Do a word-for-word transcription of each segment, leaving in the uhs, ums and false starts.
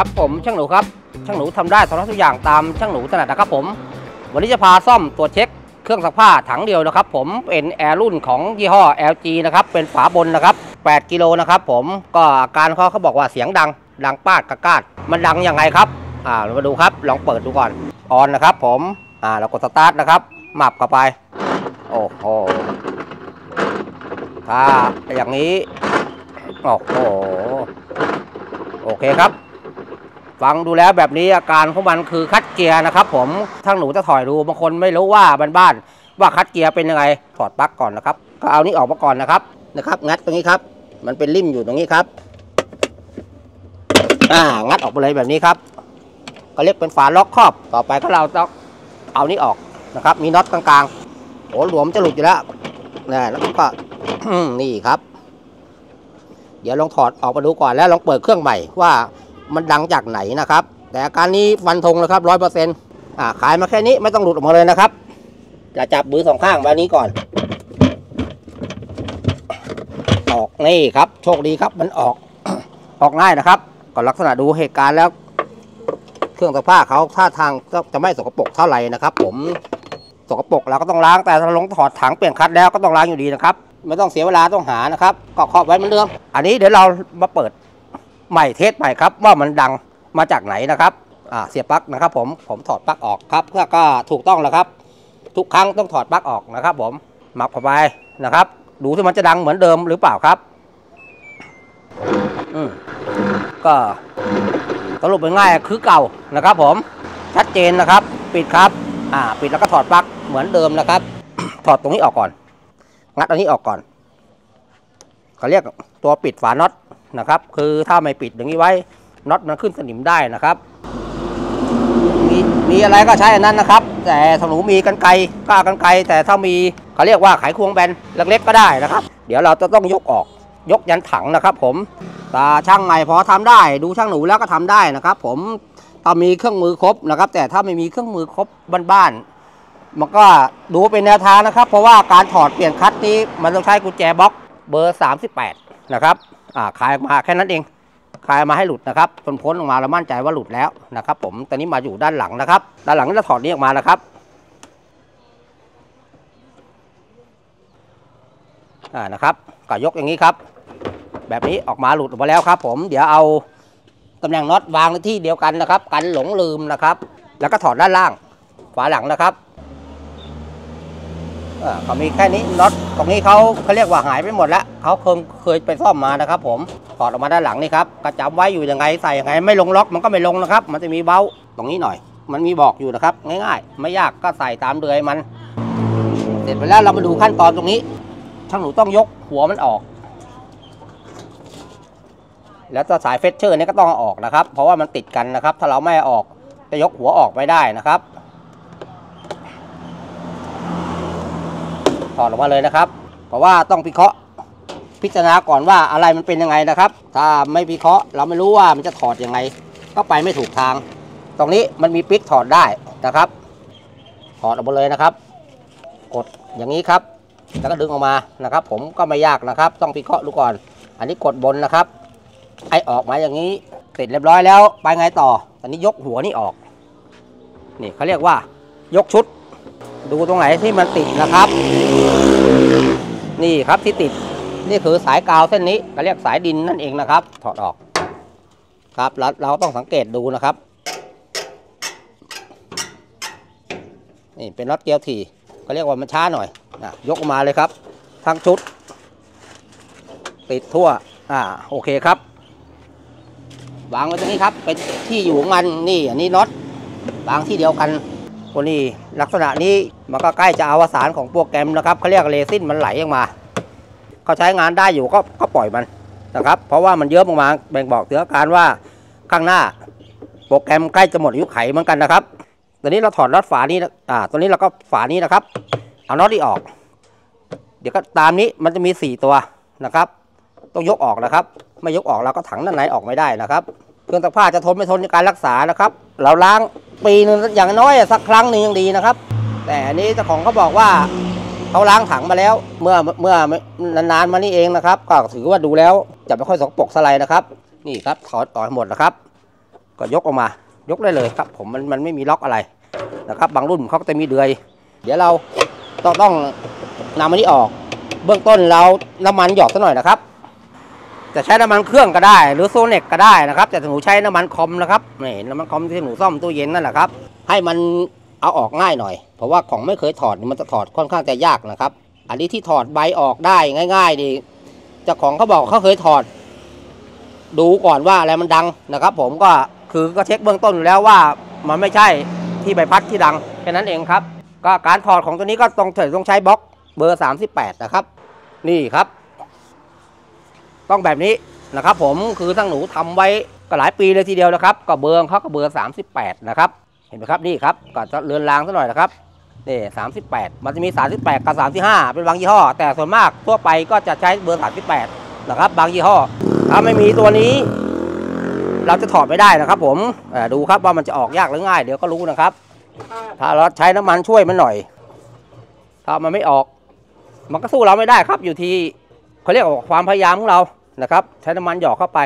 ครับผมช่างหนูครับช่างหนูทำได้ทำทุกอย่างตามช่างหนูถนัดนะครับผมวันนี้จะพาซ่อมตัวเช็คเครื่องซักผ้าถังเดียวนะครับผมเป็นแอร์รุ่นของยี่ห้อ แอล จี นะครับเป็นฝาบนนะครับแปดกิโลนะครับผมก็อาการเขาเขาบอกว่าเสียงดังดังปาดกระกาดมันดังยังไงครับอ่าเรามาดูครับลองเปิดดูก่อนออนนะครับผมอ่าเรากดสตาร์ทนะครับหมับเข้าไปโอ้โหถ้าอย่างนี้โอ้โหโอเคครับฟังดูแล้วแบบนี้อาการของมันคือคัดเกียร์นะครับผมทั้งหนูจะถอยดูบางคนไม่รู้ว่าบ้านๆว่าคัดเกียร์เป็นยังไงถอดปลั๊กก่อนนะครับก็เอานี้ออกมาก่อนนะครับนะครับงัดตรงนี้ครับมันเป็นลิ่มอยู่ตรงนี้ครับอ่างัดออกไปเลยแบบนี้ครับก็เรียกเป็นฝาล็อกครอบต่อไปก็เราต้องเอานี้ออกนะครับมีน็อตกลางๆโอ้หลวมจะหลุดอยู่แล้วนี่แล้วก็ นี่ครับเดี๋ยวลองถอดออกมาดูก่อนแล้วลองเปิดเครื่องใหม่ว่ามันดังจากไหนนะครับแต่อาการนี้ฟันธงแล้วครับร้อยเปอร์เซ็นต์อ่าขายมาแค่นี้ไม่ต้องหลุดออกมาเลยนะครับจะจับมือสองข้างแบบนี้ก่อนออกนี่ครับโชคดีครับมันออก ออกง่ายนะครับก็ลักษณะดูเหตุการณ์แล้วเครื่องซักผ้าเขาท่าทางก็จะไม่สกปรกเท่าไหร่นะครับผมสกปรกเราก็ต้องล้างแต่ถ้าลงถอดถังเปลี่ยนคัดแล้วก็ต้องล้างอยู่ดีนะครับไม่ต้องเสียเวลาต้องหานะครับก็ครอบไว้เหมือนเดิมอันนี้เดี๋ยวเรามาเปิดใหม่เทสใหม่ครับว่ามันดังมาจากไหนนะครับอ่าเสียบปลั๊กนะครับผมผมถอดปลั๊กออกครับเพื่อก็ถูกต้องแล้วครับทุกครั้งต้องถอดปลั๊กออกนะครับผมหมับเข้าไปนะครับดูที่มันจะดังเหมือนเดิมหรือเปล่าครับอืมก็สรุปง่ายๆคือเก่านะครับผมชัดเจนนะครับปิดครับอ่าปิดแล้วก็ถอดปลั๊กเหมือนเดิมนะครับ ถอดตรงนี้ออกก่อนงัดอันนี้ออกก่อนเขาเรียกตัวปิดฝาน็อตนะครับคือถ้าไม่ปิดอย่างนี้ไว้น็อตมันขึ้นสนิมได้นะครับมีมีอะไรก็ใช้อันนั้นนะครับแต่ถ้าหนูมีกันไกรก็กันไกรแต่ถ้ามีเขาเรียกว่าไขควงแบนเล็กๆก็ได้นะครับเดี๋ยวเราจะต้องยกออกยกยันถังนะครับผมตาช่างไงพอทำได้ดูช่างหนูแล้วก็ทำได้นะครับผมถ้ามีเครื่องมือครบนะครับแต่ถ้าไม่มีเครื่องมือครบบ้านๆมันก็ดูเป็นแนวทางนะครับเพราะว่าการถอดเปลี่ยนคัดนี้มันต้องใช้กุญแจบล็อกเบอร์สามสิบแปดนะครับขายมาแค่นั้นเองขายมาให้หลุดนะครับจนพ้นออกมาเรามั่นใจว่าหลุดแล้วนะครับผมตอนนี้มาอยู่ด้านหลังนะครับด้านหลังจะถอดนี้ออกมานะครับอ่านะครับก็ยกอย่างนี้ครับแบบนี้ออกมาหลุดออกมาแล้วครับผมเดี๋ยวเอาตำแหน่งน็อตวางในที่เดียวกันนะครับกันหลงลืมนะครับแล้วก็ถอดด้านล่างฝาหลังนะครับเขามีแค่นี้น็อตตรงนี้เขาเขาเรียกว่าหายไปหมดแล้วเขาเคยเคยไปซ่อมมานะครับผมถอดออกมาด้านหลังนี่ครับกระจับไว้อยู่ยังไงใส่ยังไงไม่ลงล็อกมันก็ไม่ลงนะครับมันจะมีเบ้าตรงนี้หน่อยมันมีบอกอยู่นะครับง่ายๆไม่ยากก็ใส่ตามเดือยมันเสร็จไปแล้วเรามาดูขั้นตอนตรงนี้ช่างหนูต้องยกหัวมันออกแล้วจะสายเฟสเชอร์นี่ก็ต้องออกนะครับเพราะว่ามันติดกันนะครับถ้าเราไม่ออกจะยกหัวออกไม่ได้นะครับถอดออกมาเลยนะครับเพราะว่าต้องพิเคราะห์พิจารณาก่อนว่าอะไรมันเป็นยังไงนะครับถ้าไม่พิเคราะห์เราไม่รู้ว่ามันจะถอดยังไงก็ไปไม่ถูกทางตรงนี้มันมีปิ๊กถอดได้นะครับถอดออกมาเลยนะครับกดอย่างนี้ครับแล้วก็ดึงออกมานะครับผมก็ไม่ยากนะครับต้องพิเคราะห์ดูก่อนอันนี้กดบนนะครับไอออกมาอย่างนี้เสร็จเรียบร้อยแล้วไปไงต่อตอนนี้ยกหัวนี่ออกนี่เขาเรียกว่ายกชุดดูตรงไหนที่มันติดนะครับนี่ครับที่ติดนี่คือสายกาวเส้นนี้เขาเรียกสายดินนั่นเองนะครับถอดออกครับแล้วเราต้องสังเกตดูนะครับนี่เป็นน็อตเกลียวถี่เขาเรียกว่ามันช้าหน่อยนะยกมาเลยครับทั้งชุดติดทั่วอ่าโอเคครับวางไว้ตรงนี้ครับเป็นที่อยู่ของมันนี่อันนี้น็อตวางที่เดียวกันคนนี้ลักษณะนี้มันก็ใกล้จะอวสานของโปรแกรมนะครับเขาเรียกเรซินมันไหลออกมาเขาใช้งานได้อยู่ก็ก็ปล่อยมันนะครับเพราะว่ามันเยอะมากๆแบ่งบอกถึงอาการว่าข้างหน้าโปรแกรมใกล้จะหมดอายุไขเหมือนกันนะครับตอนนี้เราถอดน็อตฝานี้อ่าตอนนี้เราก็ฝานี้นะครับเอาน็อตที่ออกเดี๋ยวก็ตามนี้มันจะมีสี่ตัวนะครับต้องยกออกนะครับไม่ยกออกเราก็ถังด้านไหนออกไม่ได้นะครับเครื่องซักผ้าจะทนไม่ทนในการรักษานะครับเราล้างปีนึงอย่างน้อยสักครั้งหนึ่งยังดีนะครับแต่อันนี้เจ้าของเขาบอกว่าเขาล้างถังมาแล้วเมื่อเมื่อนานๆมานี่เองนะครับก็ถือว่าดูแล้วจะไม่ค่อยสกปรกสไลด์นะครับนี่ครับถอดออกหมดนะครับ ก็ยกออกมายกได้เลยครับผมมันมันไม่มีล็อกอะไรนะครับบางรุ่นเขาก็จะมีเดือยเดี๋ยวเราต้องต้องนำมันนี้ออกเบื้องต้นเราน้ำมันหยอดซะหน่อยนะครับจะใช้น้ำมันเครื่องก็ได้หรือโซเน็กก็ได้นะครับแต่หนูใช้น้ำมันคอมนะครับนี่น้ำมันคอมที่หนูซ่อมตู้เย็นนั่นแหละครับให้มันเอาออกง่ายหน่อยเพราะว่าของไม่เคยถอดมันจะถอดค่อนข้างจะยากนะครับอันนี้ที่ถอดใบออกได้ง่ายๆดีเจ้าของเขาบอกเขาเคยถอดดูก่อนว่าอะไรมันดังนะครับผมก็คือก็เช็คเบื้องต้นแล้วว่ามันไม่ใช่ที่ใบพัดที่ดังแค่นั้นเองครับก็การถอดของตัวนี้ก็ต้องต้องใช้บล็อกเบอร์สามสิบแปดนะครับนี่ครับต้องแบบนี้นะครับผมคือทั้งหนูทำไว้ก็หลายปีเลยทีเดียวแล้วครับก็เบอร์เขาก็เบอร์สามสิบแปดนะครับเห็นไหมครับนี่ครับก็จะเลือนลางซะหน่อยนะครับนี่สามสิบแปดมันจะมีสามสิบแปดกับสามสิบห้าเป็นบางยี่ห้อแต่ส่วนมากทั่วไปก็จะใช้เบอร์สามสิบแปดนะครับบางยี่ห้อถ้าไม่มีตัวนี้เราจะถอดไม่ได้นะครับผมดูครับว่ามันจะออกยากหรือง่ายเดี๋ยวก็รู้นะครับถ้าเราใช้น้ำมันช่วยมันหน่อยถ้ามันไม่ออกมันก็สู้เราไม่ได้ครับอยู่ที่เขาเรียกว่าความพยายามของเรานะครับใช้น้ำมันหยอกเข้าไป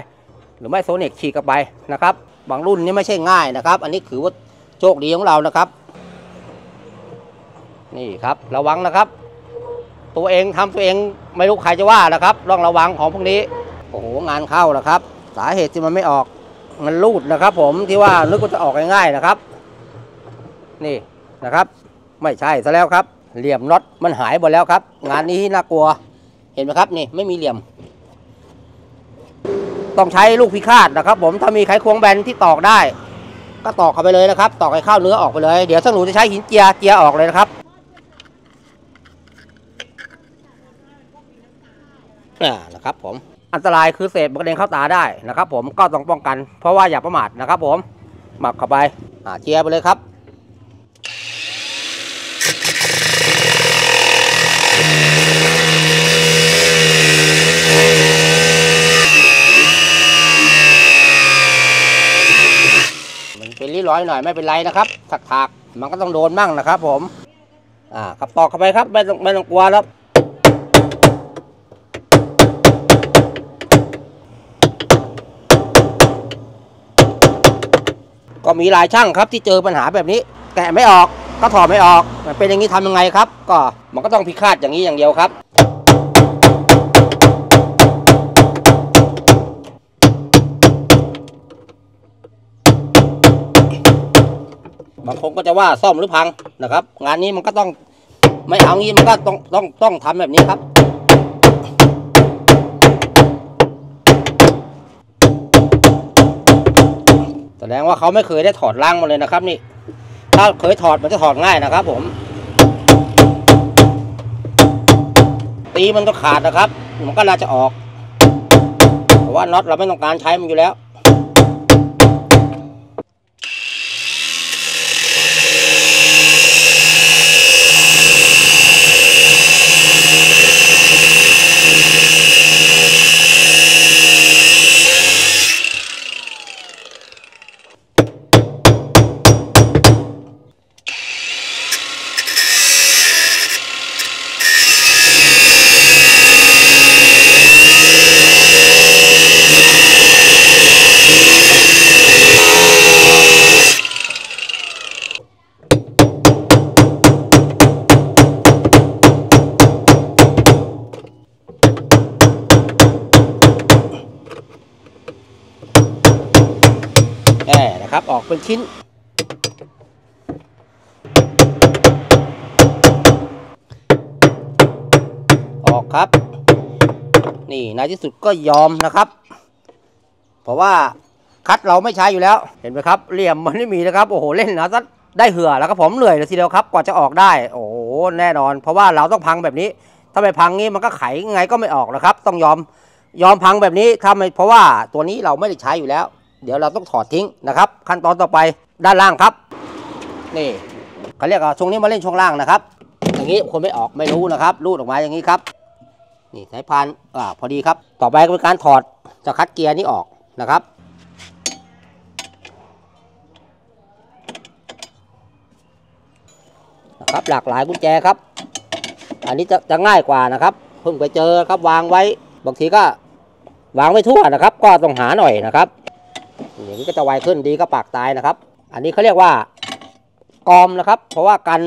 หรือไม่โซนิกฉีกเข้าไปนะครับบางรุ่นนี้ไม่ใช่ง่ายนะครับอันนี้คือว่าโชคดีของเรานะครับนี่ครับระวังนะครับตัวเองทำตัวเองไม่รู้ใครจะว่านะครับต้องระวังของพวกนี้โอ้โหงานเข้าแล้วครับสาเหตุที่มันไม่ออกมันรูดนะครับผมที่ว่านึกว่าจะออกง่ายๆนะครับนี่นะครับไม่ใช่ซะแล้วครับเหลี่ยมน็อตมันหายหมดแล้วครับงานนี้น่ากลัวเห็นไหมครับนี่ไม่มีเหลี่ยมต้องใช้ลูกพิฆาตนะครับผมถ้ามีไขควงแบนที่ตอกได้ก็ตอกเข้าไปเลยนะครับตอกไอ้ข้าวเนื้อออกไปเลยเดี๋ยวสักหนูจะใช้หินเจียเจียออกเลยนะครับน่ะนะครับผมอันตรายคือเศษกระเด็นเข้าตาได้นะครับผมก็ต้องป้องกันเพราะว่าอย่าประมาทนะครับผมหมักเข้าไปอ่าเจียไปเลยครับร้อยหน่อยไม่เป็นไรนะครับถักถักมันก็ต้องโดนมั่งนะครับผมอ่าขับตอกเข้าไปครับไม่ต้องไม่ต้องกลัวแล้วก็มีหลายช่างครับที่เจอปัญหาแบบนี้แกะไม่ออกก็ถอดไม่ออกมันเป็นอย่างนี้ทำยังไงครับก็มันก็ต้องพิฆาตอย่างนี้อย่างเดียวครับบางคนก็จะว่าซ่อมหรือพังนะครับงานนี้มันก็ต้องไม่เอางี้มันก็ต้องต้องต้องทำแบบนี้ครับแสดงว่าเขาไม่เคยได้ถอดล่างมาเลยนะครับนี่ถ้าเคยถอดมันจะถอดง่ายนะครับผมตีมันก็ขาดนะครับมันก็น่าจะออกแต่ว่าน็อตเราไม่ต้องการใช้มันอยู่แล้วครับออกเป็นชิ้นออกครับนี่ในที่สุดก็ยอมนะครับเพราะว่าคัดเราไม่ใช้อยู่แล้วเห็นไหมครับเหลี่ยมมันไม่มีนะครับโอ้โหเล่นนะสักได้เหือแล้วก็ผมเหนื่อยเลยทีเดียวครับกว่าจะออกได้โอ้โหแน่นอนเพราะว่าเราต้องพังแบบนี้ถ้าไม่พังงี้มันก็ไขไงก็ไม่ออกนะครับต้องยอมยอมพังแบบนี้ถ้าไม่เพราะว่าตัวนี้เราไม่ได้ใช้อยู่แล้วเดี๋ยวเราต้องถอดทิ้งนะครับขั้นตอนต่อไปด้านล่างครับนี่เขาเรียกว่าช่วงนี้มาเล่นช่วงล่างนะครับอย่างนี้คนไม่ออกไม่รู้นะครับรูดออกมาอย่างนี้ครับนี่สายพานอ่าพอดีครับต่อไปก็เป็นการถอดจะคัดเกียร์นี้ออกนะครับนะครับหลากหลายกุญแจครับอันนี้จะจะง่ายกว่านะครับเพิ่งไปเจอครับวางไว้บางทีก็วางไว้ทั่วนะครับก็ต้องหาหน่อยนะครับ เหรียญก็จะไวขึ้นดีก็ปากตายนะครับอันนี้เขาเรียกว่ากอมนะครับเพราะว่ากัน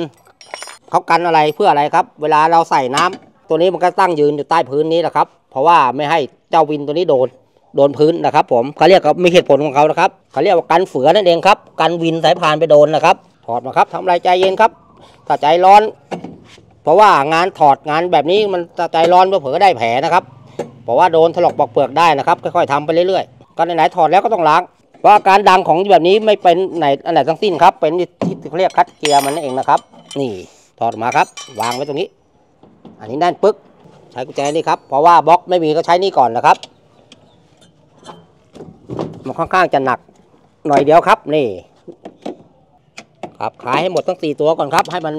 เขากันอะไรเพื่ออะไรครับเวลาเราใส่น้ำตัวนี้มันก็ตั้งยืนอยู่ใต้พื้นนี้นะครับเพราะว่าไม่ให้เจ้าวินตัวนี้โดนโดนพื้นนะครับผมเขาเรียกว่ามีเหตุผลของเขานะครับเขาเรียกว่ากันเฝือนั่นเองครับกันวินสายพานไปโดนนะครับถอดมาครับทำอะไรใจเย็นครับถ้าใจร้อนเพราะว่างานถอดงานแบบนี้มันใจร้อนก็เผลอได้แผลนะครับเพราะว่าโดนถลอกปอกเปลือกได้นะครับค่อยๆทำไปเรื่อยๆก็ไหนๆถอดแล้วก็ต้องล้างว่าการดังของแบบนี้ไม่เป็นไหนอันไหนทั้งสิ้นครับเป็นที่เรียกคัดเกียร์มันนั่นเองนะครับนี่ถอดมาครับวางไว้ตรงนี้อันนี้แน่นปึ๊กใช้กุญแจนี่ครับเพราะว่าบล็อกไม่มีก็ใช้นี่ก่อนนะครับมันค่อนข้างจะหนักหน่อยเดียวครับนี่ครับขายให้หมดทั้งสี่ตัวก่อนครับให้มัน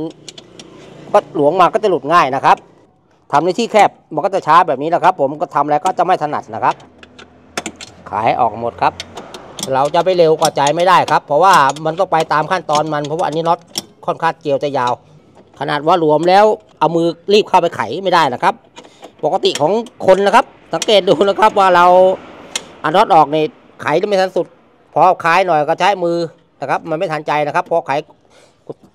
ก็หลวมมาก็จะหลุดง่ายนะครับทำในที่แคบมันก็จะช้าแบบนี้นะครับผมก็ทำอะไรก็จะไม่ถนัดนะครับขายให้ออกหมดครับเราจะไปเร็วกว่าใจไม่ได้ครับเพราะว่ามันต้องไปตามขั้นตอนมันเพราะว่าอันนี้น็อตค่อนข้างเกลียวจะยาวขนาดว่าหลวมแล้วเอามือรีบเข้าไปไขไม่ได้นะครับปกติของคนนะครับสังเกตดูนะครับว่าเราอันน็อตออกในไขได้ไม่ทันสุดพอคลายหน่อยก็ใช้มือนะครับมันไม่ทันใจนะครับพอไข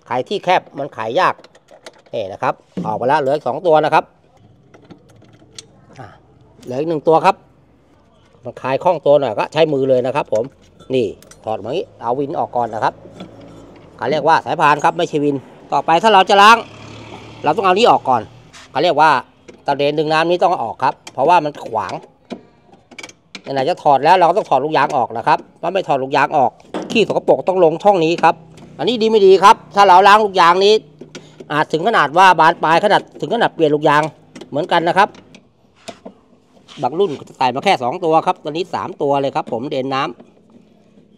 ไขที่แคบมันไขยากนี่นะครับออกไปแล้วเหลือสองตัวนะครับเหลืออีกหนึ่งตัวครับมันคลายคล่องตัวหน่อยก็ใช้มือเลยนะครับผมนี่ถอดมางี้เอาวินออกก่อนนะครับเขาเรียกว่าสายพานครับไม่ใช่วินต่อไปถ้าเราจะล้างเราต้องเอานี้ออกก่อนเขาเรียกว่าตะเดนดึงน้ำนี้ต้องออกครับเพราะว่ามันขวางไหนจะถอดแล้วเราก็ต้องถอดลูกยางออกนะครับถ้าไม่ถอดลูกยางออกขี้สกปรกต้องลงช่องนี้ครับอันนี้ดีไม่ดีครับถ้าเราล้างลูกยางนี้อาจถึงขนาดว่าบานปลายขนาดถึงขนาดเปลี่ยนลูกยางเหมือนกันนะครับบางรุ่นใส่มาแค่สองตัวครับตอนนี้สามตัวเลยครับผมเด่นน้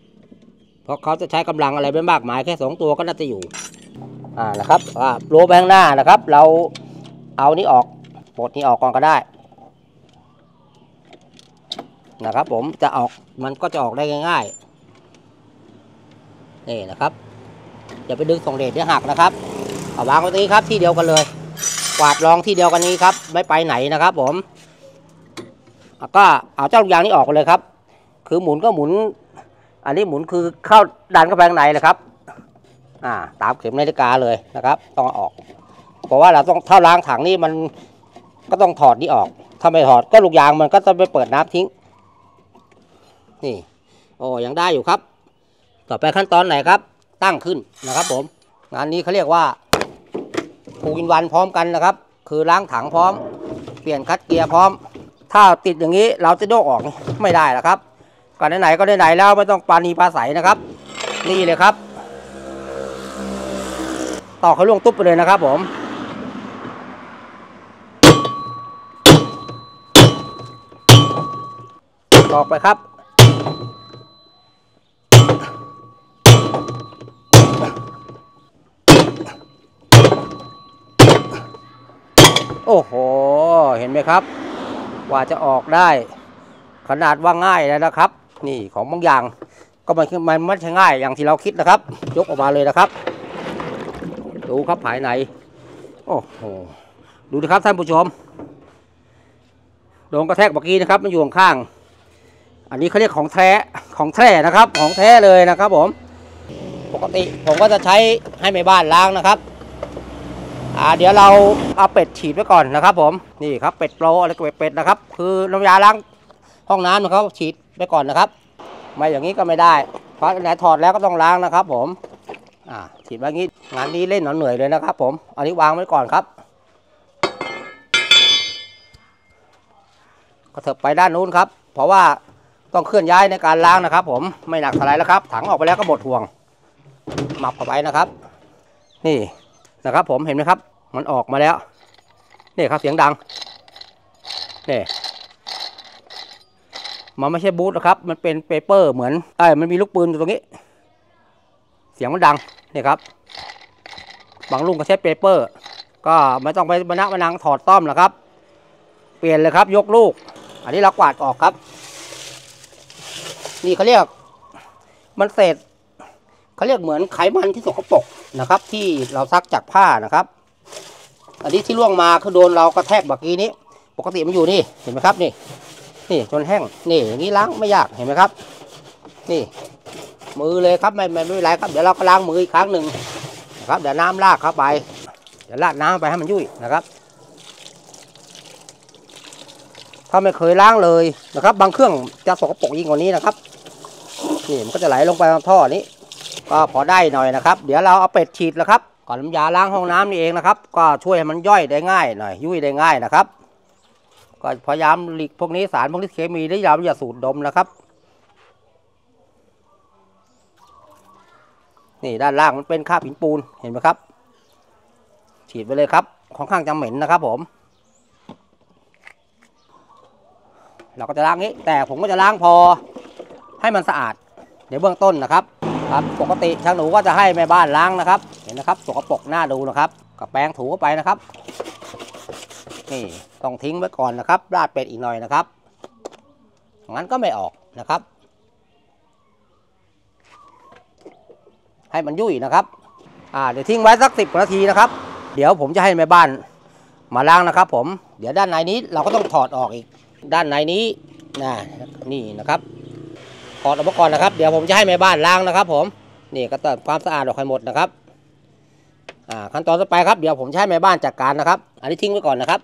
ำเพราะเขาจะใช้กำลังอะไรไม่มากมายแค่สองตัวก็น่าจะอยู่อ่านะครับอ่าโลแบงหน้านะครับเราเอานี้ออกปลดนี้ออกก่อนก็ได้นะครับผมจะออกมันก็จะออกได้ง่ายๆนี่นะครับอย่าไปดึงส่งเดชเดี๋ยวหักนะครับเอาวางไว้ตรงนี้ครับที่เดียวกันเลยกวาดรองที่เดียวกันนี้ครับไม่ไปไหนนะครับผมก็เอาเจ้าลูกยางนี้ออกเลยครับคือหมุนก็หมุนอันนี้หมุนคือเข้าดันเข้าไปข้างในเลยครับอ่าตามเข็มนาฬิกาเลยนะครับต้องออกเพราะว่าเราต้องถ้าล้างถังนี่มันก็ต้องถอดนี้ออกถ้าไม่ถอดก็ลูกยางมันก็จะไปเปิดน้ำทิ้งนี่โอ้ยังได้อยู่ครับต่อไปขั้นตอนไหนครับตั้งขึ้นนะครับผมงานนี้เขาเรียกว่าผูกอินวันพร้อมกันนะครับคือล้างถังพร้อมเปลี่ยนคัดเกียร์พร้อมถ้าติดอย่างนี้เราจะโยกออกไม่ได้นะครับก่อนไหนๆก็ไหนๆแล้วไม่ต้องปานีปาใสนะครับนี่เลยครับต่อเขาล่วงตุ๊บไปเลยนะครับผมออกไปครับโอ้โหเห็นไหมครับกว่าจะออกได้ขนาดว่าง่ายแล้วนะครับนี่ของบางอย่างก็มันมันไม่ใช่ง่ายอย่างที่เราคิดนะครับยกออกมาเลยนะครับดูครับภายในโอ้โหดูนะครับท่านผู้ชมโดนกระแทกเมื่อกี้นะครับมันอยู่ข้างอันนี้เขาเรียกของแท้ของแท้นะครับของแท้เลยนะครับผมปกติผมก็จะใช้ให้แม่บ้านล้างนะครับอ่าเดี๋ยวเราเอาเป็ดฉีดไว้ก่อนนะครับผมนี่ครับเป็ดโปรอะไรก็เป็ดนะครับคือน้ำยาล้างห้องน้ำนะครับฉีดไปก่อนนะครับไม่อย่างนี้ก็ไม่ได้เพราะไหนถอดแล้วก็ต้องล้างนะครับผมอ่าฉีดแบบนี้งานนี้เล่นหนอนเหนื่อยเลยนะครับผมอันนี้วางไว้ก่อนครับก็เถิบไปด้านนู้นครับเพราะว่าต้องเคลื่อนย้ายในการล้างนะครับผมไม่หนักสไลด์แล้วครับถังออกไปแล้วก็หมดห่วงหมับเข้าไปนะครับนี่นะครับผมเห็นไหมครับมันออกมาแล้วนี่ครับเสียงดังนี่มันไม่ใช่บูทนะครับมันเป็นเปเปอร์เหมือนไอ้มันมีลูกปืนอยู่ตรงนี้เสียงมันดังนี่ครับบางลุงก็ใช้เปเปอร์ก็ไม่ต้องไปมานะมานังถอดต้อมหรอกครับเปลี่ยนเลยครับยกลูกอันนี้เรากวาดออกครับนี่เขาเรียกมันเศษเขาเรียกเหมือนไขมันที่สกปรกนะครับที่เราซักจากผ้านะครับอันนี้ที่ล่วงมาคือโดนเรากระแทกเมื่อกี้นี้ปกติมันอยู่นี่เห็นไหมครับนี่นี่จนแห้งนี่อย่างนี้ล้างไม่ยากเห็นไหมครับ นี่มือเลยครับไม่ไม่ไม่เป็นไรครับเดี๋ยวเราก็ล้างมืออีกครั้งหนึ่งนะครับเดี๋ยวน้ำลากเข้าไปเดี๋ยวลาดน้ำไปให้มันยุ่ยนะครับถ้าไม่เคยล้างเลยนะครับบางเครื่องจะสกปรกยิ่งกว่านี้นะครับนี่มันก็จะไหลลงไปตามท่อนี้ก็พอได้หน่อยนะครับเดี๋ยวเราเอาเป็ดฉีดนะครับก่อนน้ำยาล้างห้องน้ำนี่เองนะครับก็ช่วยให้มันย่อยได้ง่ายหน่อยยุ่ยได้ง่ายนะครับก็พยายามหลีกพวกนี้สารพวกนี้เคมีได้ยาวอย่าสูดดมนะครับนี่ด้านล่างมันเป็นคราบหินปูนเห็นไหมครับฉีดไปเลยครับค่อนข้างจะเหม็นนะครับผมเราก็จะล้างนี้แต่ผมก็จะล้างพอให้มันสะอาดเดี๋ยวเบื้องต้นนะครับครับปกติช่างหนูก็จะให้แม่บ้านล้างนะครับเห็นนะครับสกปรกหน้าดูนะครับกับแป้งถูเข้าไปนะครับนี่ต้องทิ้งไว้ก่อนนะครับราดเป็ดอีกหน่อยนะครับงั้นก็ไม่ออกนะครับให้มันยุ่ยนะครับอ่าเดี๋ยวทิ้งไว้สักสิบนาทีนะครับเดี๋ยวผมจะให้แม่บ้านมาล้างนะครับผมเดี๋ยวด้านในนี้เราก็ต้องถอดออกอีกด้านในนี้นะนี่นะครับถอดอุปกรณ์นะครับเดี๋ยวผมจะให้แม่บ้านล้างนะครับผมนี่ก็ตัดความสะอาดออกให้หมดนะครับอ่าขั้นตอนต่อไปครับเดี๋ยวผมจะให้แม่บ้านจัดการนะครับอันนี้ทิ้งไว้ก่อนนะครับ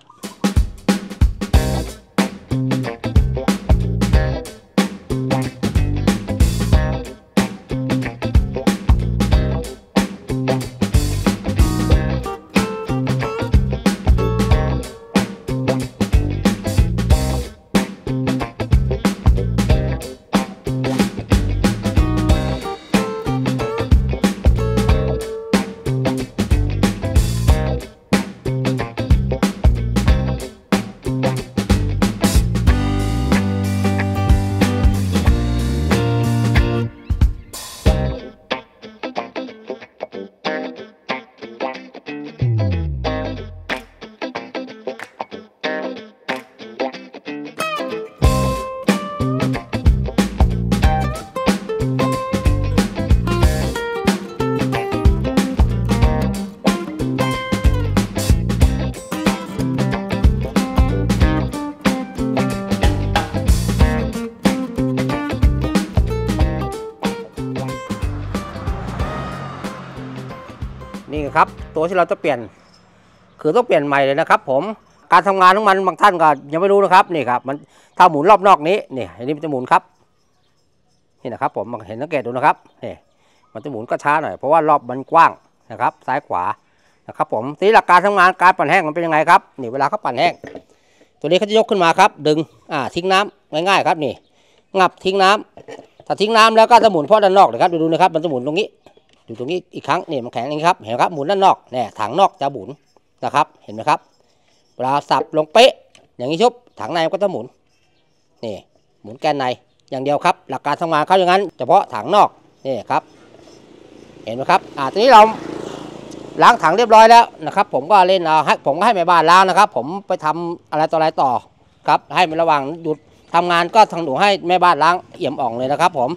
นี่ครับตัวที่เราจะเปลี่ยนคือต้องเปลี่ยนใหม่เลยนะครับผมการทำงานของมันบางท่านก็ยังไม่รู้นะครับนี่ครับมันถ้าหมุนรอบนอกนี้นี่อันนี้มันจะหมุนครับนี่นะครับผมเห็นสังเกตดูนะครับนี่มันจะหมุนก็ช้าหน่อยเพราะว่ารอบมันกว้างนะครับซ้ายขวานะครับผมทีนี้หลักการทำงานการปั่นแห้งมันเป็นยังไงครับนี่เวลาเขาปั่นแห้งตัวนี้เขาจะยกขึ้นมาครับดึงอ่าทิ้งน้ำง่ายๆครับนี่งับทิ้งน้ำถ้าทิ้งน้ำแล้วก็จะหมุนเพราะด้านนอกนะครับดูนะครับมันจะหมุนตรงนี้อยู่ตรงนี้อีกครั้งนี่มันแข็งนี่ครับเห็นครับหมุนด้านนอกเนี่ยถังนอกจะหมุนนะครับเห็นไหมครับเวลาสับลงเป๊ะอย่างนี้ชุบถังในก็จะหมุนนี่หมุนแกนในอย่างเดียวครับหลักการทำงานเขาอย่างนั้นเฉพาะถังนอกนี่ครับเห็นไหมครับอ่าทีนี้เราล้างถังเรียบร้อยแล้วนะครับผมก็เล่นเอาให้ผมก็ให้แม่บ้านล้างนะครับผมไปทำอะไรต่ออะไรต่อครับให้มันระวังหยุดทำงานก็ทางหนูให้แม่บ้านล้างเอี่ยมอ่องเลยนะครับผม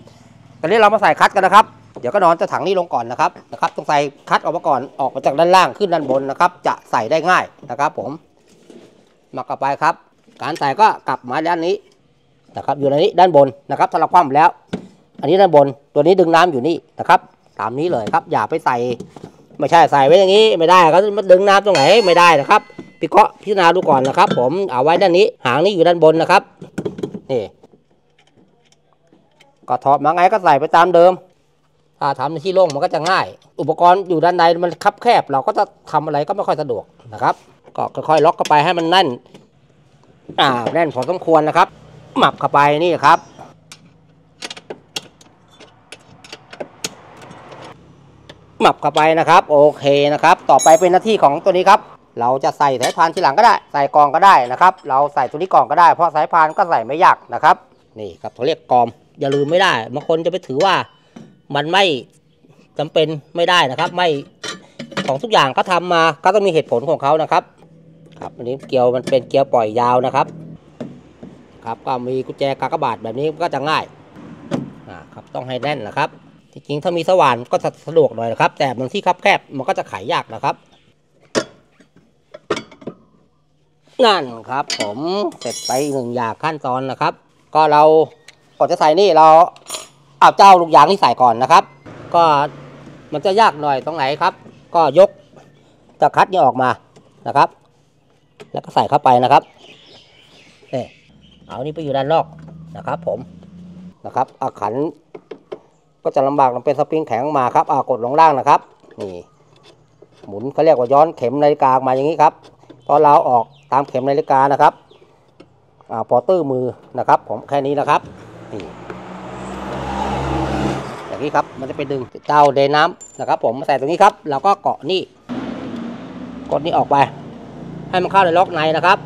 ตอนนี้เรามาใส่คัดกันนะครับเดี๋ยวก็นอนจะถังนี้ลงก่อนนะครับนะครับต้องใส่คัดออกมาก่อนออกมาจากด้านล่างขึ้นด้านบนนะครับจะใส่ได้ง่ายนะครับผมมากลับไปครับการใส่ก็กลับมาด้านนี้นะครับอยู่ในนี้ด้านบนนะครับถ้าเราคว่ำแล้วอันนี้ด้านบนตัวนี้ดึงน้ำอยู่นี่นะครับตามนี้เลยครับอย่าไปใส่ไม่ใช่ใส่ไว้อย่างนี้ไม่ได้ครับมันดึงน้ำตรงไหนไม่ได้นะครับพิเคราะห์พิจารณาดูก่อนนะครับผมเอาไว้ด้านนี้หางนี้อยู่ด้านบนนะครับนี่ก็ถอดมาไงก็ใส่ไปตามเดิมทำในที่โล่งมันก็จะง่ายอุปกรณ์อยู่ด้านในมันคับแคบเราก็จะทำอะไรก็ไม่ค่อยสะดวกนะครับก็ค่อยๆล็อกเข้าไปให้มันแน่นอ่าแน่นพอสมควรนะครับหมับเข้าไปนี่ครับหมับเข้าไปนะครับโอเคนะครับต่อไปเป็นหน้าที่ของตัวนี้ครับเราจะใส่สายพานทีหลังก็ได้ใส่กองก็ได้นะครับเราใส่ตัวนี้กองก็ได้เพราะสายพานก็ใส่ไม่ยากนะครับนี่ครับเขาเรียกกองอย่าลืมไม่ได้บางคนจะไปถือว่ามันไม่จำเป็นไม่ได้นะครับไม่ของทุกอย่างเขาทำมาก็ต้องมีเหตุผลของเขานะครับครับอันนี้เกียวมันเป็นเกียวปล่อยยาวนะครับครับก็มีกุญแจกากบาทแบบนี้ก็จะง่ายอ่าครับต้องให้แน่นนะครับจริงๆถ้ามีสว่านก็สะดวกหน่อยนะครับแต่บางที่คับแคบมันก็จะไขยากนะครับนั่นครับผมเสร็จไปหนึ่งอย่างขั้นตอนนะครับก็เราก่อนจะใส่นี่เรา เอาเจ้าลูกยางที่ใส่ก่อนนะครับก็มันจะยากหน่อยตรงไหนครับก็ยกตะคัดนี่ออกมานะครับแล้วก็ใส่เข้าไปนะครับนี่เอานี่ไปอยู่ด้านนอกนะครับผมนะครับเอาขันก็จะลำบากมันเป็นสปริงแข็งมาครับเอากดลงล่างนะครับนี่หมุนเขาเรียกว่าย้อนเข็มนาฬิกามาอย่างนี้ครับพอเราออกตามเข็มนาฬิกานะครับอ่าพอตื้อมือนะครับผมแค่นี้นะครับนี่อย่างนี้ครับมันจะไปดึงเจ้าเดน้ำนะครับผมมาใส่ตรงนี้ครับเราก็เกาะนี่กดนี่ออกไปให้มันเข้าในล็อกในนะครับ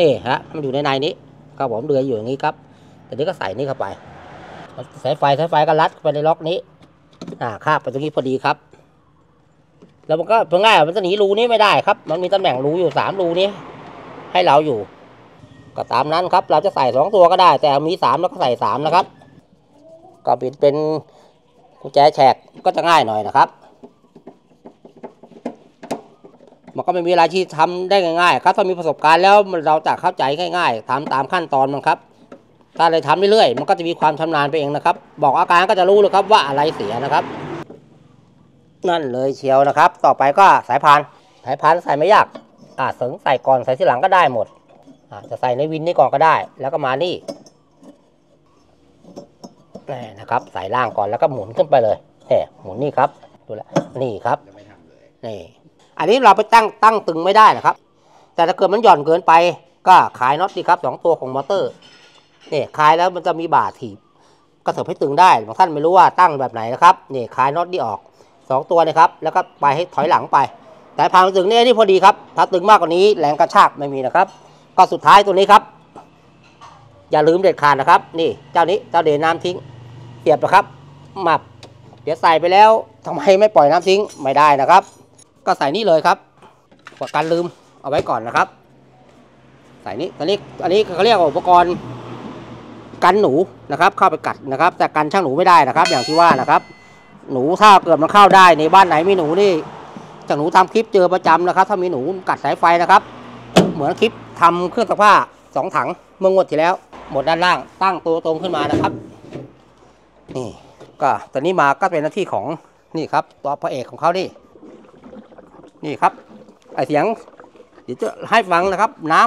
นี่ฮะมันอยู่ในในนี้ครับผมเดือยอยู่อย่างนี้ครับแต่นี้ก็ใส่นี่เข้าไปสายไฟสายไฟก็รัดไปในล็อกนี้อ่าคาบไปตรงนี้พอดีครับแล้วมันก็เพิ่งง่ายมันจะหนีรูนี้ไม่ได้ครับมันมีตำแหน่งรูอยู่สามรูนี้ให้เราอยู่ก็ตามนั้นครับเราจะใส่สองตัวก็ได้แต่มีสามแล้วก็ใส่สามนะครับก็บิดเป็นกุญแจแฉกก็จะง่ายหน่อยนะครับมันก็ไม่มีอะไรที่ทำได้ง่ายๆครับถ้ามีประสบการณ์แล้วเราจะเข้าใจง่ายๆทำตามขั้นตอนมันครับถ้าเราทำเรื่อยๆมันก็จะมีความชำนาญไปเองนะครับบอกอาการก็จะรู้เลยครับว่าอะไรเสียนะครับนั่นเลยเชียวนะครับต่อไปก็สายพานสายพานใส่ไม่ยากอ่าเสริมใส่ก่อนใส่ที่หลังก็ได้หมดอ่าจะใส่ในวินนี่ก่อนก็ได้แล้วก็มานี่นี่นะครับใส่ล่างก่อนแล้วก็หมุนขึ้นไปเลยแหมหมุนนี่ครับดูแลนี่ครับนี่อันนี้เราไปตั้งตั้งตึงไม่ได้นะครับแต่ถ้าเกิดมันหย่อนเกินไปก็คลายน็อตดีครับสองตัวของมอเตอร์นี่คลายแล้วมันจะมีบ่าถีบกระเถิบให้ตึงได้บางท่านไม่รู้ว่าตั้งแบบไหนนะครับนี่คลายน็อตนี่ออกสองตัวนะครับแล้วก็ไปให้ถอยหลังไปแต่พามาตึงนี่นี่พอดีครับถ้าตึงมากกว่านี้แรงกระชากไม่มีนะครับก็สุดท้ายตัวนี้ครับอย่าลืมเด็ดขาดนะครับนี่เจ้านี้เจ้าเดน้ำทิ้งเสียบนะครับมับเดี๋ยวใส่ไปแล้วทำไมไม่ปล่อยน้ำทิ้งไม่ได้นะครับก็ใส่นี่เลยครับกดการลืมเอาไว้ก่อนนะครับใส่นี้อันนี้อันนี้เขาเรียกอุปกรณ์กันหนูนะครับเข้าไปกัดนะครับแต่กันช่างหนูไม่ได้นะครับอย่างที่ว่านะครับหนูถ้าเกิดมันเข้าได้ในบ้านไหนมีหนูนี่จากหนูทำคลิปเจอประจำนะครับถ้ามีหนูกัดสายไฟนะครับเหมือนคลิปทำเครื่องซักผ้าสองถังเมื่องวดที่แล้วหมดด้านล่างตั้งตัวตรงขึ้นมานะครับนี่ก็ตอนนี้มาก็เป็นหน้าที่ของนี่ครับตัวพระเอกของเขานี่นี่ครับไอเสียงเดี๋ยวจะให้ฟังนะครับน้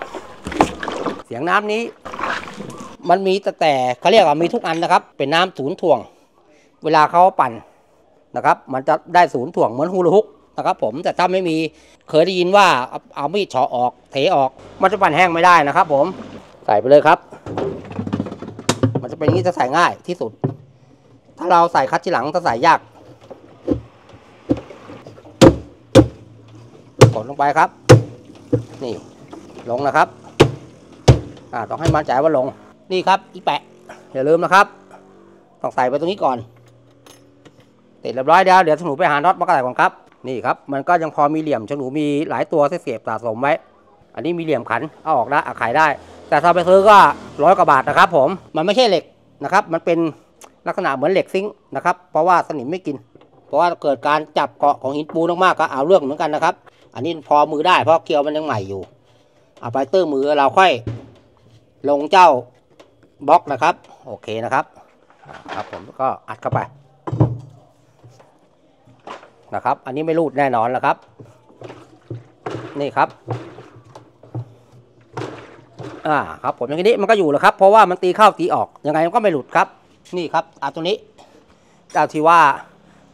ำเสียงน้ำนี้มันมีแต่แต่เขาเรียกว่ามีทุกอันนะครับเป็นน้ำศูนย์ถ่วงเวลาเขาปั่นนะครับมันจะได้ศูนย์ถ่วงเหมือนฮูลาฮุกนะครับผมแต่ถ้าไม่มีเคยได้ยินว่าเอามีดเฉาะออกเทออกมันจะปั่นแห้งไม่ได้นะครับผมใส่ไปเลยครับมันจะเป็นอย่างนี้จะใส่ง่ายที่สุดถ้าเราใส่คัดที่หลังจะใส่ยากกดลงไปครับนี่ลงนะครับอ่าต้องให้มั่นใจว่าลงนี่ครับอีแปะอย่าลืมนะครับต้องใส่ไปตรงนี้ก่อนติดเรียบร้อยแล้วเดี๋ยวฉนูไปหาน็อตมาใส่ก่อนครับนี่ครับมันก็ยังพอมีเหลี่ยมฉนูมีหลายตัวเสียบสะสมไว้อันนี้มีเหลี่ยมขันเอาออกได้ขายได้แต่ถ้าไปซื้อก็ร้อยกว่าบาทนะครับผมมันไม่ใช่เหล็กนะครับมันเป็นลักษณะเหมือนเหล็กซิงค์นะครับเพราะว่าสนิมไม่กินเพราะว่าเกิดการจับเกาะของหินปูนมากๆก็เอาเรื่องเหมือนกันนะครับอันนี้พอมือได้เพราะเกลียวมันยังใหม่อยู่เอาไปตื้อมือเราค่อยลงเจ้าบล็อกนะครับโอเคนะครับครับผมก็อัดเข้าไปนะครับอันนี้ไม่รูดแน่นอนแล้วครับนี่ครับอ่าครับผมอย่างนี้มันก็อยู่แล้วครับเพราะว่ามันตีเข้าตีออกยังไงมันก็ไม่หลุดครับนี่ครับเอาตัวนี้เอาที่ว่า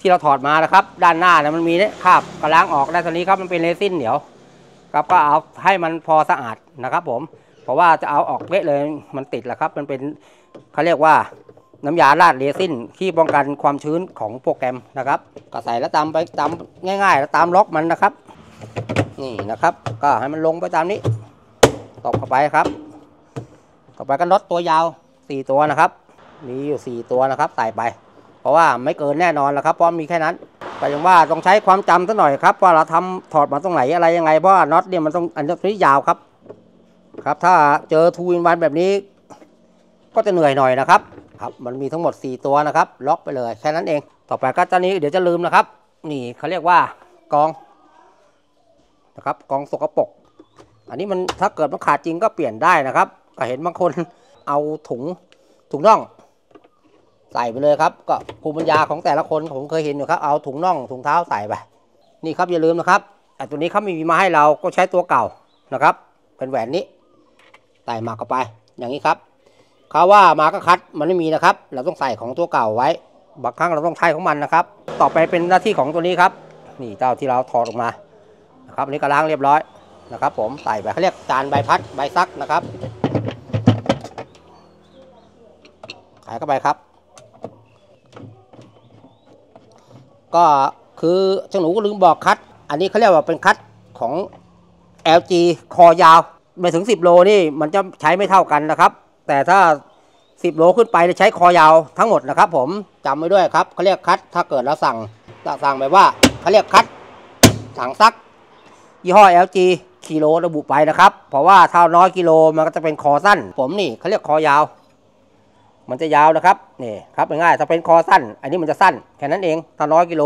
ที่เราถอดมานะครับด้านหน้าเนี่ยมันมีเนี่ยคราบก็ล้างออกได้ตัวนี้ครับมันเป็นเรซินเหนียวครับก็เอาให้มันพอสะอาดนะครับผมเพราะว่าจะเอาออกเละเลยมันติดแล้วครับมันเป็นเขาเรียกว่าน้ำยาราดเรซินที่ป้องกันความชื้นของโปรแกรมนะครับก็ใส่แล้วตามไปตามง่ายๆแล้วตามล็อกมันนะครับนี่นะครับก็ให้มันลงไปตามนี้ตบเข้าไปครับต่อไปก็น็อตตัวยาวสี่ตัวนะครับมีอยู่สี่ตัวนะครับใส่ไปเพราะว่าไม่เกินแน่นอนแล้วครับเพราะมีแค่นั้นแต่ยังว่าต้องใช้ความจำซะหน่อยครับว่าเราทำถอดมาตรงไหนอะไรยังไงเพราะน็อตเนี่ยมันต้องอันนี้ยาวครับครับถ้าเจอทูอินวันแบบนี้ก็จะเหนื่อยหน่อยนะครับครับมันมีทั้งหมดสี่ตัวนะครับล็อกไปเลยแค่นั้นเองต่อไปก็เจ้านี้เดี๋ยวจะลืมนะครับนี่เขาเรียกว่ากองนะครับกองสกปรกอันนี้มันถ้าเกิดมันขาดจริงก็เปลี่ยนได้นะครับก็เห็นบางคนเอาถุงถุงน่อง ใส่ไปเลยครับก็ภูมิปัญญาของแต่ละคนผมเคยเห็นอยู่ครับเอาถุงน่องถุงเท้าใส่ไปนี่ครับอย่าลืมนะครับแต่ตัวนี้เขามีมาให้เราก็ใช้ตัวเก่านะครับเป็นแหวนนี้ใส่หมากเข้าไปอย่างนี้ครับเขาว่ามาก็คัดมันไม่มีนะครับเราต้องใส่ของตัวเก่าไว้บางครั้งเราต้องใช้ของมันนะครับต่อไปเป็นหน้าที่ของตัวนี้ครับนี่เจ้าที่เราถอดออกมานะครับอันนี้ก็ล้างเรียบร้อยนะครับผมใส่ไปเขาเรียกจานใบพัดใบซักนะครับใส่เข้าไปครับก็คือเจ้าหนูก็ลืมบอกคัดอันนี้เขาเรียกว่าเป็นคัดของ แอล จี คอยาวไปถึงสิบโลนี่มันจะใช้ไม่เท่ากันนะครับแต่ถ้าสิบโลขึ้นไปจะใช้คอยาวทั้งหมดนะครับผมจำไว้ด้วยครับเขาเรียกคัดถ้าเกิดเราสั่งสั่งไปว่าเขาเรียกคัดสั่งซักยี่ห้อ แอล จี กิโลระบุไปนะครับเพราะว่าถ้าน้อยกิโลมันก็จะเป็นคอสั้นผมนี่เขาเรียกคอยาวมันจะยาวนะครับนี่ครับง่ายๆถ้าเป็นคอสั้นอันนี้มันจะสั้นแค่นั้นเองถ้าน้อยกิโล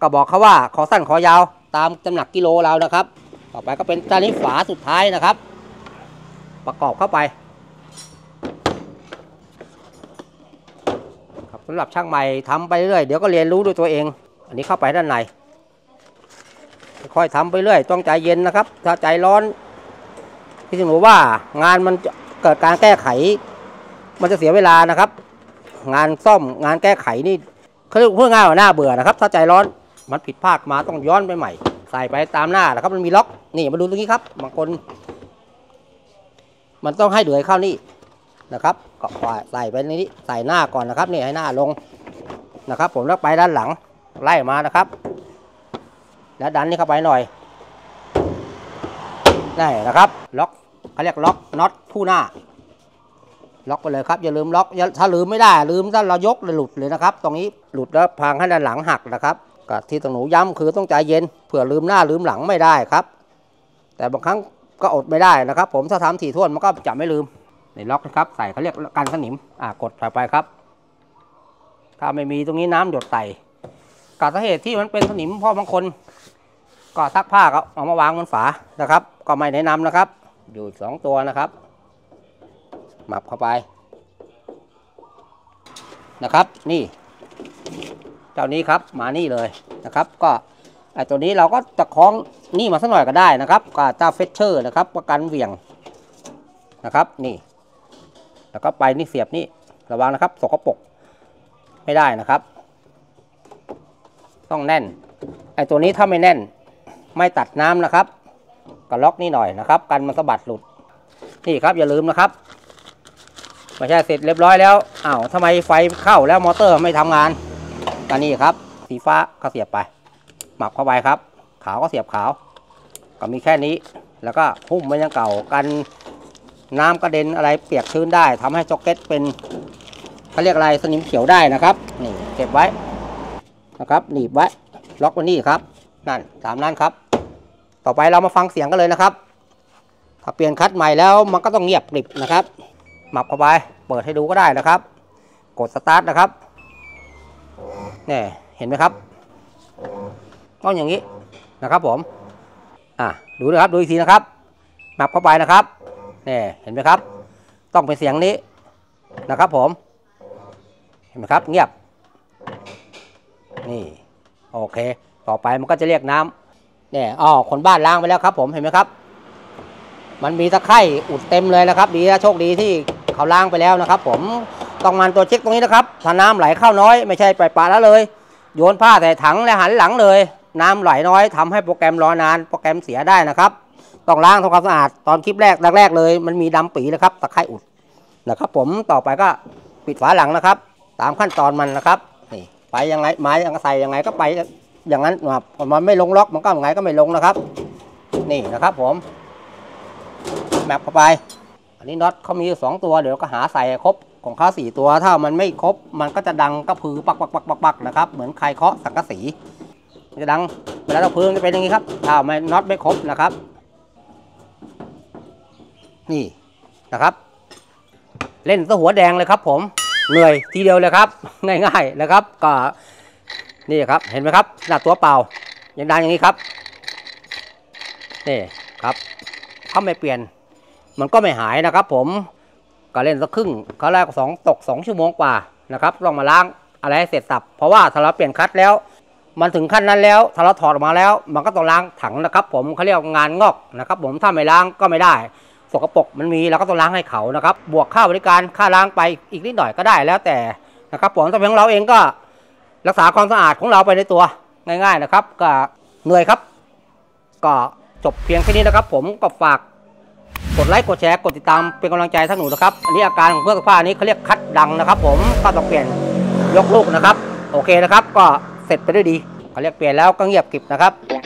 ก็บอกเขาว่าคอสั้นคอยาวตามจำหนักกิโลเรานะครับต่อไปก็เป็นจานนี้ฝาสุดท้ายนะครับประกอบเข้าไปครับสำหรับช่างใหม่ทำไปเรื่อยเดี๋ยวก็เรียนรู้ด้วยตัวเองอันนี้เข้าไปด้านในค่อยทำไปเรื่อยต้องใจเย็นนะครับถ้าใจร้อนพี่ถึงบอกว่างานมันเกิดการแก้ไขมันจะเสียเวลานะครับงานซ่อมงานแก้ไขนี่เขาเรียกเพื่อง่ายกว่าหน้าเบื่อนะครับถ้าใจร้อนมันผิดพลาดมาต้องย้อนไปใหม่ใส่ไปตามหน้านะครับมันมีล็อกนี่มาดูตรงนี้ครับบางคนมันต้องให้เดือยเข้านี่นะครับก็ใส่ไปนี้ใส่หน้าก่อนนะครับนี่ให้หน้าลงนะครับผมแล้วไปด้านหลังไล่มานะครับแล้วดันนี่เข้าไปหน่อยนี่นะครับล็อกเขาเรียกล็อกน็อตคู่หน้าล็อกไปเลยครับอย่าลืมล็อกถ้าลืมไม่ได้ลืมถ้าเรายกเลยหลุดเลยนะครับตรงนี้หลุดแล้วพังให้ด้านหลังหักนะครับก็ที่ต้องหนูย้ำคือต้องใจเย็นเผื่อลืมหน้าลืมหลังไม่ได้ครับแต่บางครั้งก็อดไม่ได้นะครับผมถ้าทำถี่ถ้วนมันก็จะไม่ลืมในล็อกนะครับใส่เขาเรียกกันสนิมอ่ากดใส่ไปครับถ้าไม่มีตรงนี้น้ำหยดใส่ก็สาเหตุที่มันเป็นสนิมเพราะบางคนก็ซักผ้าครับเอามาวางบนฝานะครับก็ไม่แนะนำนะครับอยู่สองตัวนะครับหมับเข้าไปนะครับนี่เจ้านี้ครับมานี่เลยนะครับก็ไอตัวนี้เราก็จะคล้องนี่มาสักหน่อยก็ได้นะครับก็เจ้าเฟชเชอร์นะครับประกันเหวี่ยงนะครับนี่แล้วก็ไปนี่เสียบนี่ระวังนะครับสกปรกไม่ได้นะครับต้องแน่นไอตัวนี้ถ้าไม่แน่นไม่ตัดน้ำนะครับก็ล็อกนี่หน่อยนะครับกันมันสะบัดหลุดนี่ครับอย่าลืมนะครับไม่ใช่เสร็จเรียบร้อยแล้วอ้าวทำไมไฟเข้าแล้วมอเตอร์ไม่ทำงานอันนี้ครับสีฟ้าก็เสียบไปหมักเข้าไปครับขาวก็เสียบขาวก็มีแค่นี้แล้วก็หุ้มไว้ยังเก่ากันน้ำกระเด็นอะไรเปียกชื้นได้ทำให้จ็อกเก็ตเป็นเขาเรียกอะไรสนิมเขียวได้นะครับนี่เก็บไว้นะครับหนีบไว้ล็อกไว้นี่ครับนั่นตามนั้นครับต่อไปเรามาฟังเสียงกันเลยนะครับถ้าเปลี่ยนคัดใหม่แล้วมันก็ต้องเงียบกริบนะครับหมับเข้าไปเปิดให้ดูก็ได้นะครับกดสตาร์ทนะครับนี่เห็นไหมครับต้องอย่างนี้นะครับผมอ่ะดูนะครับดูอีกทีนะครับหมับเข้าไปนะครับนี่เห็นไหมครับต้องเป็นเสียงนี้นะครับผมเห็นไหมครับเงียบนี่โอเคต่อไปมันก็จะเรียกน้ำเนี่ยอ๋อคนบ้านล้างไปแล้วครับผมเห็นไหมครับมันมีตะไคร่อุดเต็มเลยนะครับดีนะโชคดีที่เขาล้างไปแล้วนะครับผมต้องมันตัวเช็คตรงนี้นะครับถ้าน้ำไหลเข้าน้อยไม่ใช่ปล่อยปละละเลยโยนผ้าใส่ถังและหันหลังเลยน้ำไหลน้อยทำให้โปรแกรมรอนานโปรแกรมเสียได้นะครับต้องล้างทำความสะอาดตอนคลิปแรกแรกๆเลยมันมีดำปีนะครับตะไคร่อุดนะครับผมต่อไปก็ปิดฝาหลังนะครับตามขั้นตอนมันนะครับนี่ไปยังไงไม้ยังใส่ยังไงก็ไปอย่างนั้นครับมันไม่ลงล็อกมันก็ยังไงก็ไม่ลงนะครับนี่นะครับผมแมปเข้าไปอันนี้น็อตเขามีอยู่สองตัวเดี๋ยวก็หาใส่ครบของเขาสี่ตัวถ้ามันไม่ครบมันก็จะดังกระพือปักปักปักปักปักนะครับเหมือนใครเคาะสังกะสีมันจะดังเวลาเราพื้นจะเป็นอย่างนี้ครับถ้าไม่น็อตไม่ครบนะครับนี่นะครับเล่นซะหัวแดงเลยครับผมเหนื่อยทีเดียวเลยครับง่ายๆนะครับก็นี่ครับเห็นไหมครับหน้าตัวเปล่ายังดังอย่างนี้ครับนี่ครับถ้าไม่เปลี่ยนมันก็ไม่หายนะครับผมก็เล่นสักครึ่งเขาแรกสองตกสองชั่วโมงกว่า นะครับต้องมาล้างอะไรให้เสร็จสับเพราะว่าถ้าเราเปลี่ยนคัดแล้วมันถึงขั้นนั้นแล้วถ้าเราถอดออกมาแล้วมันก็ต้องล้างถังนะครับผมเขาเรียกงานงอกนะครับผมถ้าไม่ล้างก็ไม่ได้สกปรกมันมีเราก็ต้องล้างให้เขานะครับบวกค่าบริการค่าล้างไปอีกนิดหน่อยก็ได้แล้วแต่นะครับผมถ้าเป็นของเราเองก็รักษาความสะอาดของเราไปในตัวง่ายๆนะครับก็เหนื่อยครับก็จบเพียงแค่นี้นะครับผมก็ฝากกดไลค์กดแชร์กดติดตามเป็นกำลังใจท่านหนูนะครับอันนี้อาการของเครื่องซักผ้านี้เขาเรียกคัดดังนะครับผมก็ต้องเปลี่ยนยกลูกนะครับโอเคนะครับก็เสร็จไปด้วยดีเขาเรียกเปลี่ยนแล้วก็เงียบกริบนะครับ